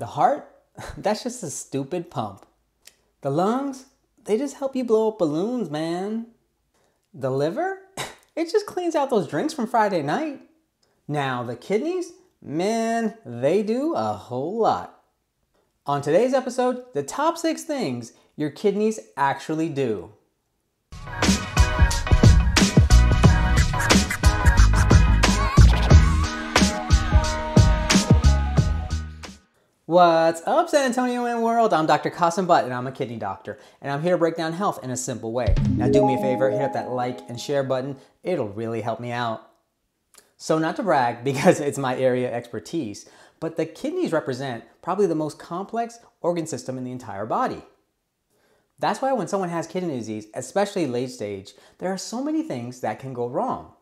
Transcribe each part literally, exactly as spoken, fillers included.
The heart, that's just a stupid pump. The lungs, they just help you blow up balloons, man. The liver, it just cleans out those drinks from Friday night. Now the kidneys, man, they do a whole lot. On today's episode, the top six things your kidneys actually do. What's up, San Antonio and world? I'm Doctor Qasim Butt, and I'm a kidney doctor, and I'm here to break down health in a simple way. Now do me a favor, hit up that like and share button. It'll really help me out. So not to brag, because it's my area of expertise, but the kidneys represent probably the most complex organ system in the entire body. That's why when someone has kidney disease, especially late stage, there are so many things that can go wrong.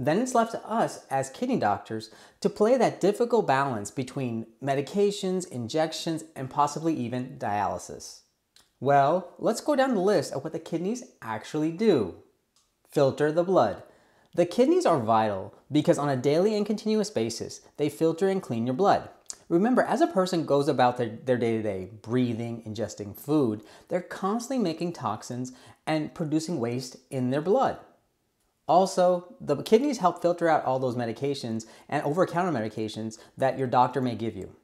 Then it's left to us as kidney doctors to play that difficult balance between medications, injections, and possibly even dialysis. Well, let's go down the list of what the kidneys actually do. Filter the blood. The kidneys are vital because on a daily and continuous basis, they filter and clean your blood. Remember, as a person goes about their day-to-day breathing, ingesting food, they're constantly making toxins and producing waste in their blood. Also, the kidneys help filter out all those medications and over-the-counter medications that your doctor may give you.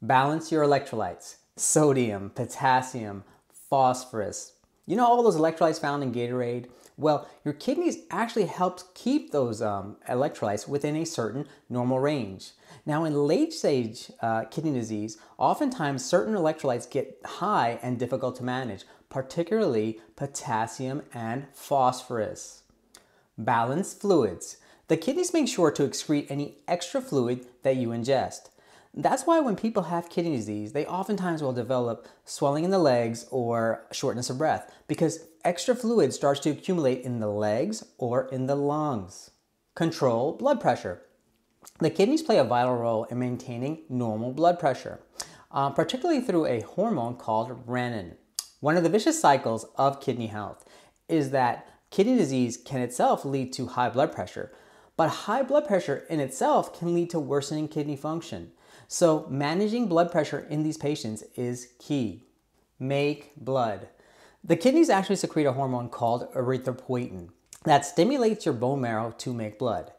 Balance your electrolytes, sodium, potassium, phosphorus. You know all those electrolytes found in Gatorade? Well, your kidneys actually helps keep those um, electrolytes within a certain normal range. Now in late stage uh, kidney disease, oftentimes certain electrolytes get high and difficult to manage, particularly potassium and phosphorus. Balance fluids. The kidneys make sure to excrete any extra fluid that you ingest. That's why when people have kidney disease, they oftentimes will develop swelling in the legs or shortness of breath because extra fluid starts to accumulate in the legs or in the lungs. Control blood pressure. The kidneys play a vital role in maintaining normal blood pressure, uh, particularly through a hormone called renin. One of the vicious cycles of kidney health is that kidney disease can itself lead to high blood pressure, but high blood pressure in itself can lead to worsening kidney function. So managing blood pressure in these patients is key. Make blood. The kidneys actually secrete a hormone called erythropoietin that stimulates your bone marrow to make blood.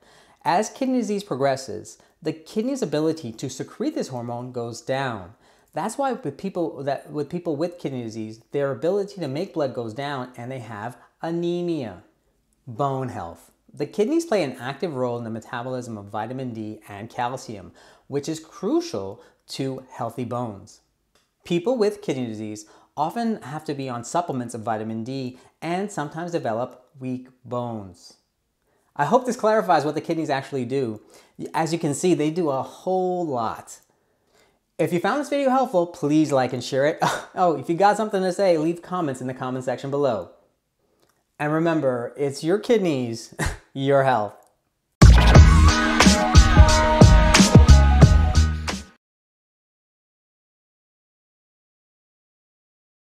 As kidney disease progresses, the kidney's ability to secrete this hormone goes down. That's why with people, that, with people with kidney disease, their ability to make blood goes down and they have anemia. Bone health. The kidneys play an active role in the metabolism of vitamin D and calcium, which is crucial to healthy bones. People with kidney disease often have to be on supplements of vitamin D and sometimes develop weak bones. I hope this clarifies what the kidneys actually do. As you can see, they do a whole lot. If you found this video helpful, please like and share it. Oh, if you got something to say, leave comments in the comment section below. And remember, it's your kidneys, your health.